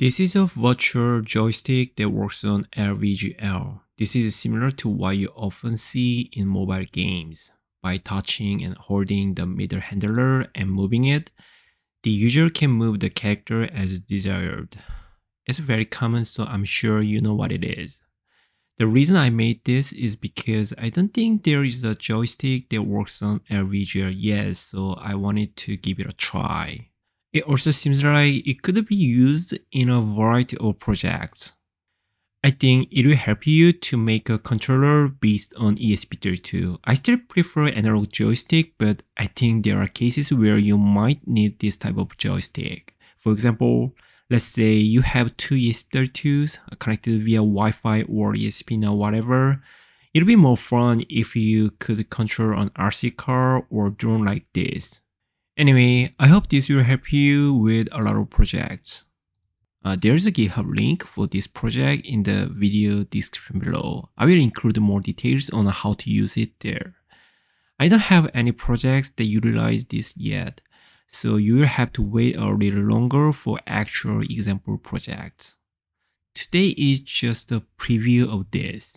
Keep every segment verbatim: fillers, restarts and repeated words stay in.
This is a virtual joystick that works on L V G L. This is similar to what you often see in mobile games. By touching and holding the middle handler and moving it, the user can move the character as desired. It's very common, so I'm sure you know what it is. The reason I made this is because I don't think there is a joystick that works on L V G L yet, so I wanted to give it a try. It also seems like it could be used in a variety of projects. I think it will help you to make a controller based on E S P thirty-two. I still prefer analog joystick, but I think there are cases where you might need this type of joystick. For example, let's say you have two E S P thirty-twos connected via Wi-Fi or E S P now, whatever. It'd be more fun if you could control an R C car or drone like this. Anyway, I hope this will help you with a lot of projects. Uh, there's a GitHub link for this project in the video description below. I will include more details on how to use it there. I don't have any projects that utilize this yet, so you will have to wait a little longer for actual example projects. Today is just a preview of this.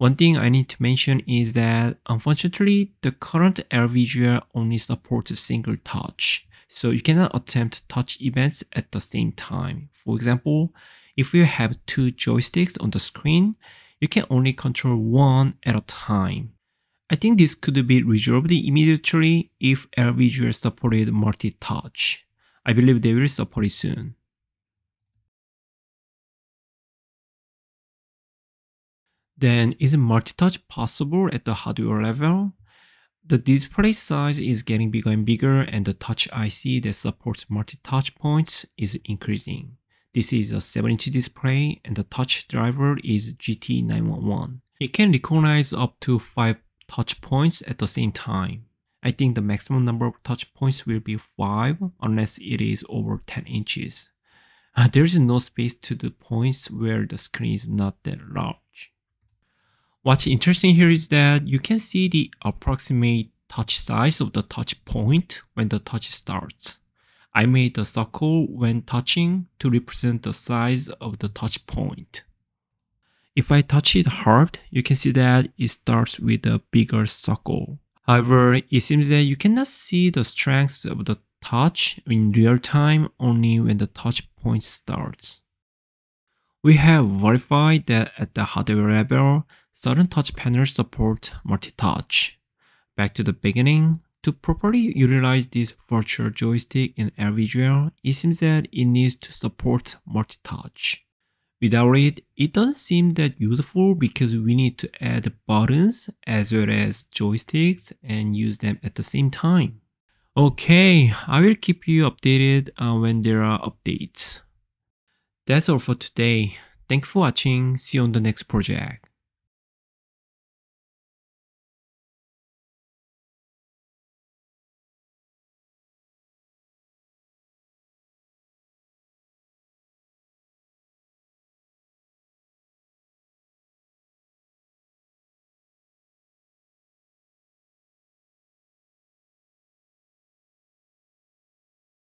One thing I need to mention is that, unfortunately, the current L V G L only supports single touch, so you cannot attempt touch events at the same time. For example, if you have two joysticks on the screen, you can only control one at a time. I think this could be resolved immediately if L V G L supported multi-touch. I believe they will support it soon. Then, is multi-touch possible at the hardware level? The display size is getting bigger and bigger, and the touch I C that supports multi-touch points is increasing. This is a seven inch display, and the touch driver is G T nine one one. It can recognize up to five touch points at the same time. I think the maximum number of touch points will be five, unless it is over ten inches. Uh, there is no space to the points where the screen is not that large. What's interesting here is that you can see the approximate touch size of the touch point when the touch starts. I made a circle when touching to represent the size of the touch point. If I touch it hard, you can see that it starts with a bigger circle. However, it seems that you cannot see the strength of the touch in real time, only when the touch point starts. We have verified that at the hardware level, certain touch panels support multi-touch. Back to the beginning, to properly utilize this virtual joystick in L V G L, it seems that it needs to support multi-touch. Without it, it doesn't seem that useful because we need to add buttons as well as joysticks and use them at the same time. Okay, I will keep you updated uh, when there are updates. That's all for today. Thanks for watching. See you on the next project.